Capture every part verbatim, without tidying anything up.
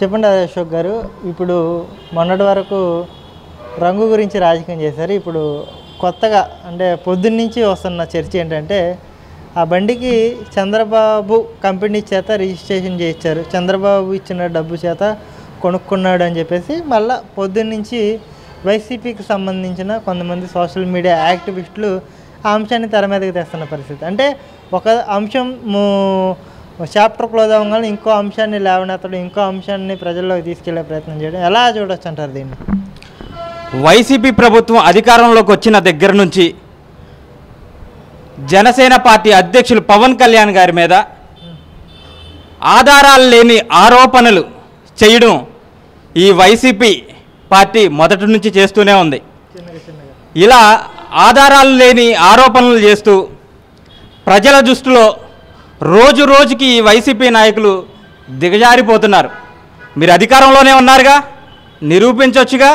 చెప్పండి అశోక్ గారు, ఇప్పుడు మొన్నటి వరకు రంగు గురించి రాజకీయం చేశారు. ఇప్పుడు కొత్తగా అంటే పొద్దున్న నుంచి వస్తున్న చర్చ ఏంటంటే ఆ బండికి చంద్రబాబు కంపెనీ చేత రిజిస్ట్రేషన్ చేయించారు, చంద్రబాబు ఇచ్చిన డబ్బు చేత కొనుక్కున్నాడు అని చెప్పేసి మళ్ళీ పొద్దున్న నుంచి వైసీపీకి సంబంధించిన కొంతమంది సోషల్ మీడియా యాక్టివిస్టులు ఆ అంశాన్ని తెర మీదకి తెస్తున్న పరిస్థితి. అంటే ఒక అంశం చాప్టర్ క్లోజ్ అవ్వగానే ఇంకో అంశాన్ని లేవనెత్తడం, ఇంకో అంశాన్ని ప్రజల్లోకి తీసుకెళ్లే ప్రయత్నం చేయడం ఎలా చూడవచ్చు అంటారు దీన్ని? వైసీపీ ప్రభుత్వం అధికారంలోకి వచ్చిన దగ్గర నుంచి జనసేన పార్టీ అధ్యక్షులు పవన్ కళ్యాణ్ గారి మీద ఆధారాలు లేని ఆరోపణలు చేయడం ఈ వైసీపీ పార్టీ మొదటి నుంచి చేస్తూనే ఉంది. ఇలా ఆధారాలు లేని ఆరోపణలు చేస్తూ ప్రజల దృష్టిలో రోజు రోజుకి ఈ వైసీపీ నాయకులు దిగజారిపోతున్నారు. మీరు అధికారంలోనే ఉన్నారుగా, నిరూపించవచ్చుగా,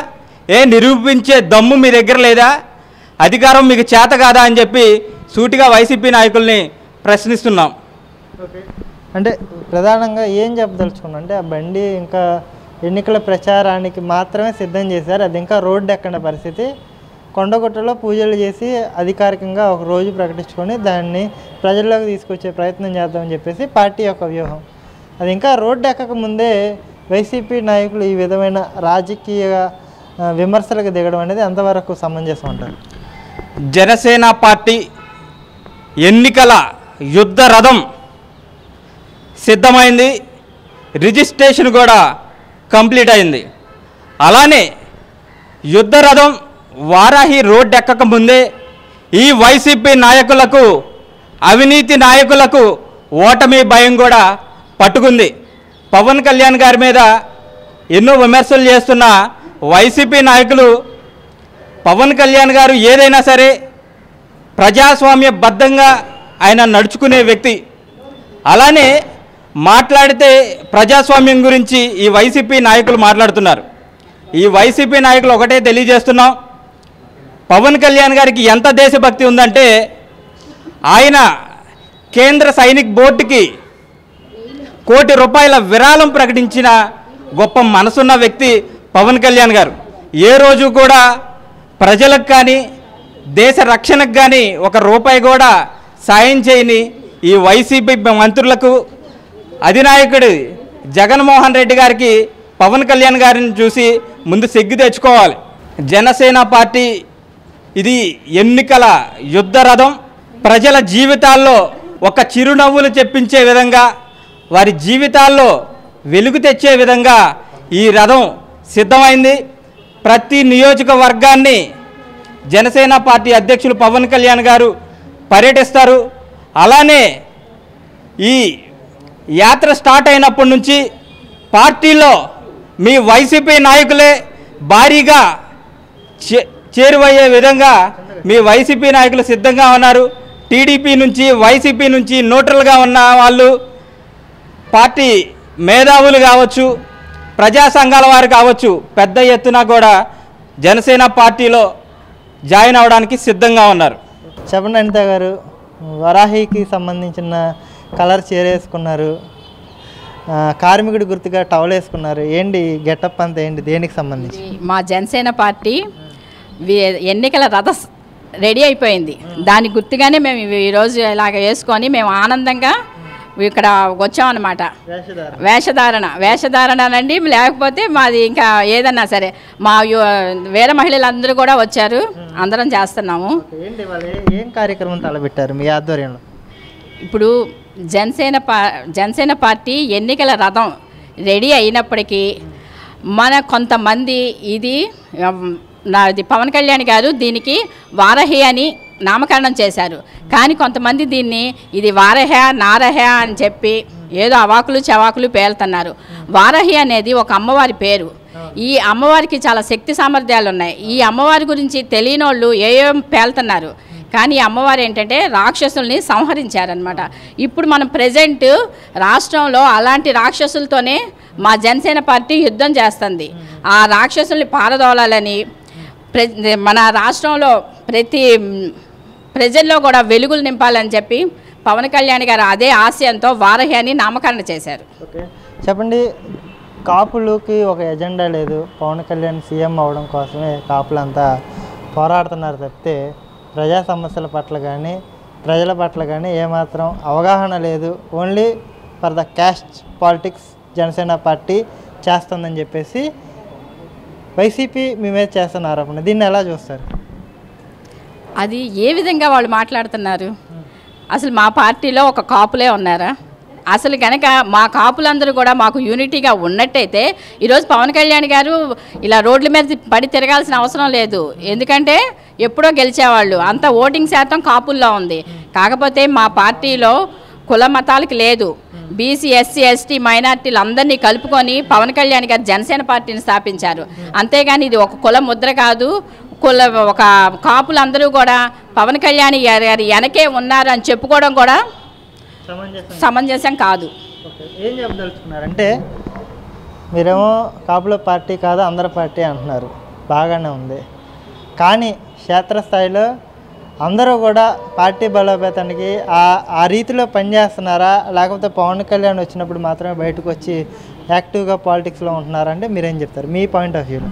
ఏ నిరూపించే దమ్ము మీ దగ్గర లేదా, అధికారం మీకు చేత కాదా అని చెప్పి సూటిగా వైసీపీ నాయకుల్ని ప్రశ్నిస్తున్నాం. అంటే ప్రధానంగా ఏం చెప్పదలుచుకున్నాం అంటే ఆ బండి ఇంకా ఎన్నికల ప్రచారానికి మాత్రమే సిద్ధం చేశారు, అది ఇంకా రోడ్డు ఎక్కని పరిస్థితి. కొండగుట్టలో పూజలు చేసి అధికారికంగా ఒక రోజు ప్రకటించుకొని దాన్ని ప్రజల్లోకి తీసుకొచ్చే ప్రయత్నం చేద్దామని చెప్పేసి పార్టీ యొక్క వ్యూహం. అది ఇంకా రోడ్డు ఎక్కక ముందే వైసీపీ నాయకులు ఈ విధమైన రాజకీయ విమర్శలకు దిగడం అనేది ఎంతవరకు సమంజసం అంటారు? జనసేన పార్టీ ఎన్నికల యుద్ధ రథం సిద్ధమైంది, రిజిస్ట్రేషన్ కూడా కంప్లీట్ అయింది. అలానే యుద్ధ రథం వారాహి రోడ్డు ఎక్కక ముందే ఈ వైసీపీ నాయకులకు, అవినీతి నాయకులకు ఓటమి భయం కూడా పట్టుకుంది. పవన్ కళ్యాణ్ గారి మీద ఎన్నో విమర్శలు చేస్తున్న వైసీపీ నాయకులు పవన్ కళ్యాణ్ గారు ఏదైనా సరే ప్రజాస్వామ్యబద్ధంగా ఆయన నడుచుకునే వ్యక్తి. అలానే మాట్లాడితే ప్రజాస్వామ్యం గురించి ఈ వైసీపీ నాయకులు మాట్లాడుతున్నారు. ఈ వైసీపీ నాయకులు ఒకటే తెలియజేస్తున్నాం, పవన్ కళ్యాణ్ గారికి ఎంత దేశభక్తి ఉందంటే ఆయన కేంద్ర సైనిక బోర్డుకి కోటి రూపాయల విరాళం ప్రకటించిన గొప్ప మనసున్న వ్యక్తి పవన్ కళ్యాణ్ గారు. ఏ రోజు కూడా ప్రజలకు కానీ దేశ రక్షణకు కానీ ఒక రూపాయి కూడా సాయం చేయని ఈ వైసీపీ మంత్రులకు, అధినాయకుడు జగన్మోహన్ రెడ్డి గారికి పవన్ కళ్యాణ్ గారిని చూసి ముందు సిగ్గు తెచ్చుకోవాలి. జనసేన పార్టీ ఇది ఎన్నికల యుద్ధ రథం, ప్రజల జీవితాల్లో ఒక చిరునవ్వులు చెప్పించే విధంగా, వారి జీవితాల్లో వెలుగు తెచ్చే విధంగా ఈ రథం సిద్ధమైంది. ప్రతి నియోజకవర్గాన్ని జనసేన పార్టీ అధ్యక్షులు పవన్ కళ్యాణ్ గారు పర్యటిస్తారు. అలానే ఈ యాత్ర స్టార్ట్ అయినప్పటి నుంచి పార్టీలో మీ వైసీపీ నాయకులే భారీగా చేరువయ్యే విధంగా మీ వైసీపీ నాయకులు సిద్ధంగా ఉన్నారు. టీడీపీ నుంచి, వైసీపీ నుంచి న్యూట్రల్గా ఉన్న వాళ్ళు, పార్టీ మేధావులు కావచ్చు, ప్రజా సంఘాల వారు కావచ్చు, పెద్ద ఎత్తున కూడా జనసేన పార్టీలో జాయిన్ అవడానికి సిద్ధంగా ఉన్నారు. చెప్పండి అనిత గారు, వరాహికి సంబంధించిన కలర్ చేరేసుకున్నారు, కార్మికుడి గుర్తుగా టవల్ వేసుకున్నారు, ఏంటి గెటప్ అంతా, ఏంటి దేనికి సంబంధించి? మా జనసేన పార్టీ ఎన్నికల రథ రెడీ అయిపోయింది, దాని గుర్తుగానే మేము ఈరోజు ఇలాగ వేసుకొని మేము ఆనందంగా ఇక్కడ వచ్చామన్నమాట. వేషధారణ వేషధారణ అండి, లేకపోతే మాది ఇంకా ఏదన్నా సరే మా వేరే మహిళలు అందరూ కూడా వచ్చారు, అందరం చేస్తున్నాము. ఏం కార్యక్రమం తలబెట్టారు మీ ఆధ్వర్యంలో? ఇప్పుడు జనసేన పా జనసేన పార్టీ ఎన్నికల రథం రెడీ అయినప్పటికీ మన కొంతమంది ఇది నాది పవన్ కళ్యాణ్ గారు దీనికి వారాహి అని నామకరణం చేశారు, కానీ కొంతమంది దీన్ని ఇది వారాహ నారాహ అని చెప్పి ఏదో అవాకులు చవాకులు పేలుతున్నారు. వారాహి అనేది ఒక అమ్మవారి పేరు, ఈ అమ్మవారికి చాలా శక్తి సామర్థ్యాలు ఉన్నాయి. ఈ అమ్మవారి గురించి తెలియనోళ్ళు ఏం పేలుతున్నారు, కానీ అమ్మవారు ఏంటంటే రాక్షసుల్ని సంహరించారనమాట. ఇప్పుడు మనం ప్రజెంట్ రాష్ట్రంలో అలాంటి రాక్షసులతోనే మా జనసేన పార్టీ యుద్ధం చేస్తుంది. ఆ రాక్షసుల్ని పారదోలాలని ప్ర మన రాష్ట్రంలో ప్రతి ప్రజల్లో కూడా వెలుగులు నింపాలని చెప్పి పవన్ కళ్యాణ్ గారు అదే ఆశయంతో వారాహి అని నామకరణ చేశారు. చెప్పండి, కాపులకి ఒక ఎజెండా లేదు. పవన్ కళ్యాణ్ సీఎం అవడం కోసమే కాపులంతా పోరాడుతున్నారు తప్పితే ప్రజా సమస్యల పట్ల కానీ ప్రజల పట్ల కానీ ఏమాత్రం అవగాహన లేదు. Only for the caste politics Janasena party చేస్తుందని చెప్పేసి వైసీపీ మేమే చేస్తున్న ఆరోపణ, దీన్ని ఎలా చూస్తారు? అది ఏ విధంగా వాళ్ళు మాట్లాడుతున్నారు? అసలు మా పార్టీలో ఒక కాపులే ఉన్నారా? అసలు కనుక మా కాపులందరూ కూడా మాకు యూనిటీగా ఉన్నట్టయితే ఈరోజు పవన్ కళ్యాణ్ గారు ఇలా రోడ్ల మీద పడి తిరగాల్సిన అవసరం లేదు. ఎందుకంటే ఎప్పుడో గెలిచేవాళ్ళు, అంత ఓటింగ్ శాతం కాపుల్లో ఉంది. కాకపోతే మా పార్టీలో కుల మతాలకు లేదు, బీసీ ఎస్సీ ఎస్టీ మైనార్టీలు అందరినీ కలుపుకొని పవన్ కళ్యాణ్ గారు జనసేన పార్టీని స్థాపించారు. అంతేగాని ఇది ఒక కుల ముద్ర కాదు, కుల ఒక కాపులందరూ కూడా పవన్ కళ్యాణ్ గారు వెనకే ఉన్నారు అని చెప్పుకోవడం కూడా సమంజసం కాదు. ఏం చెప్పదలుచుకున్నారంటే, మీరేమో కాపుల పార్టీ కాదు అందరి పార్టీ అంటున్నారు, బాగానే ఉంది. కానీ క్షేత్రస్థాయిలో అందరూ కూడా పార్టీ బలోపేతానికి ఆ రీతిలో పనిచేస్తున్నారా, లేకపోతే పవన్ కళ్యాణ్ వచ్చినప్పుడు మాత్రమే బయటకు వచ్చి యాక్టివ్గా పాలిటిక్స్లో ఉంటున్నారా అంటే మీరేం చెప్తారు మీ పాయింట్ ఆఫ్ వ్యూలో?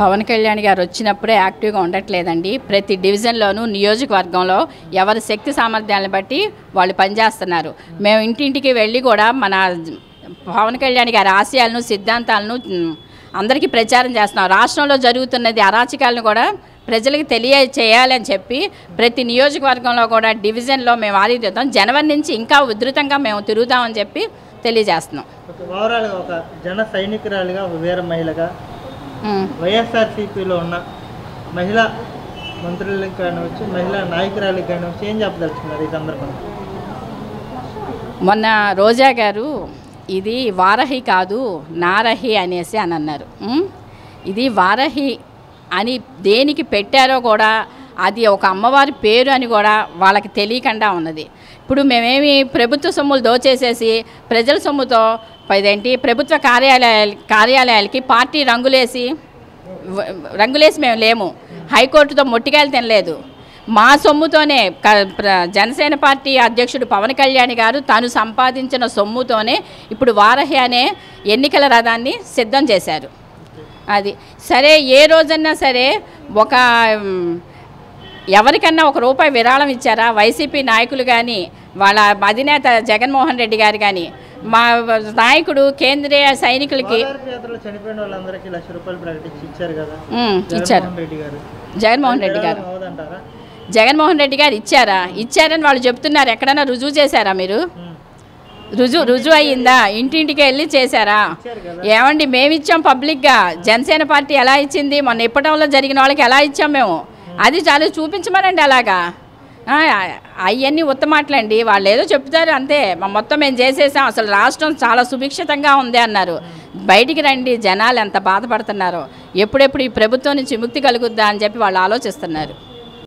పవన్ కళ్యాణ్ గారు వచ్చినప్పుడే యాక్టివ్గా ఉండట్లేదండి. ప్రతి డివిజన్లోనూ నియోజకవర్గంలో ఎవరి శక్తి సామర్థ్యాలను బట్టి వాళ్ళు పనిచేస్తున్నారు. మేము ఇంటింటికి వెళ్ళి కూడా మన పవన్ కళ్యాణ్ గారి ఆశయాలను సిద్ధాంతాలను అందరికీ ప్రచారం చేస్తున్నాం. రాష్ట్రంలో జరుగుతున్నది అరాచకాలను కూడా ప్రజలకు తెలియచేయాలని చెప్పి ప్రతి నియోజకవర్గంలో కూడా డివిజన్లో మేము ఆదిద్దాం. జనవరి నుంచి ఇంకా ఉధృతంగా మేము తిరుగుతామని చెప్పి తెలియజేస్తున్నాం. ఓవరాల్గా ఒక జన సైనికురాలుగా, వీర మహిళగా, వైఎస్ఆర్సీపీలో ఉన్న మహిళా మంత్రులకు కానివచ్చు, మహిళా నాయకురాలకు కానివచ్చు ఏం చెప్పదలుచుకున్నారు ఈ సందర్భంగా? మొన్న రోజా గారు ఇది వారహి కాదు నారహి అనేసి అని అన్నారు. ఇది వారహి అని దేనికి పెట్టారో కూడా అది ఒక అమ్మవారి పేరు అని కూడా వాళ్ళకి తెలియకుండా ఉన్నది. ఇప్పుడు మేమేమి ప్రభుత్వ సొమ్ములు దోచేసేసి ప్రజల సొమ్ముతో పైదేంటి ప్రభుత్వ కార్యాలయాల కార్యాలయాలకి పార్టీ రంగులేసి రంగులేసి మేము లేము, హైకోర్టుతో మొట్టికాయలు తినలేదు. మా సొమ్ముతోనే జనసేన పార్టీ అధ్యక్షుడు పవన్ కళ్యాణ్ గారు తాను సంపాదించిన సొమ్ముతోనే ఇప్పుడు వారహి అనే ఎన్నికల రథాన్ని సిద్ధం చేశారు. అది సరే, ఏ రోజన్నా సరే ఒక ఎవరికన్నా ఒక రూపాయి విరాళం ఇచ్చారా వైసీపీ నాయకులు కానీ వాళ్ళ అధినేత జగన్ మోహన్ రెడ్డి గారు కానీ? మా నాయకుడు కేంద్రీయ సైనికులకి ఇచ్చారు జగన్మోహన్ రెడ్డి గారు. జగన్మోహన్ రెడ్డి గారు ఇచ్చారా? ఇచ్చారని వాళ్ళు చెప్తున్నారు. ఎక్కడన్నా రుజువు చేశారా మీరు? రుజువు రుజువు అయ్యిందా? ఇంటింటికి వెళ్ళి చేశారా? ఏమండి మేమిచ్చాం పబ్లిక్గా, జనసేన పార్టీ ఎలా ఇచ్చింది మొన్న ఇప్పటంలో జరిగిన వాళ్ళకి ఎలా ఇచ్చాం మేము? అది చాలా చూపించమనండి. అలాగా అవన్నీ ఉత్తమాటలండి, వాళ్ళు ఏదో చెప్తారు అంతే. మొత్తం మేము చేసేసాం, అసలు రాష్ట్రం చాలా సుభిక్షితంగా ఉంది అన్నారు. బయటికి రండి, జనాలు ఎంత బాధపడుతున్నారో, ఎప్పుడెప్పుడు ఈ ప్రభుత్వం నుంచి విముక్తి కలుగుద్దా అని చెప్పి వాళ్ళు ఆలోచిస్తున్నారు.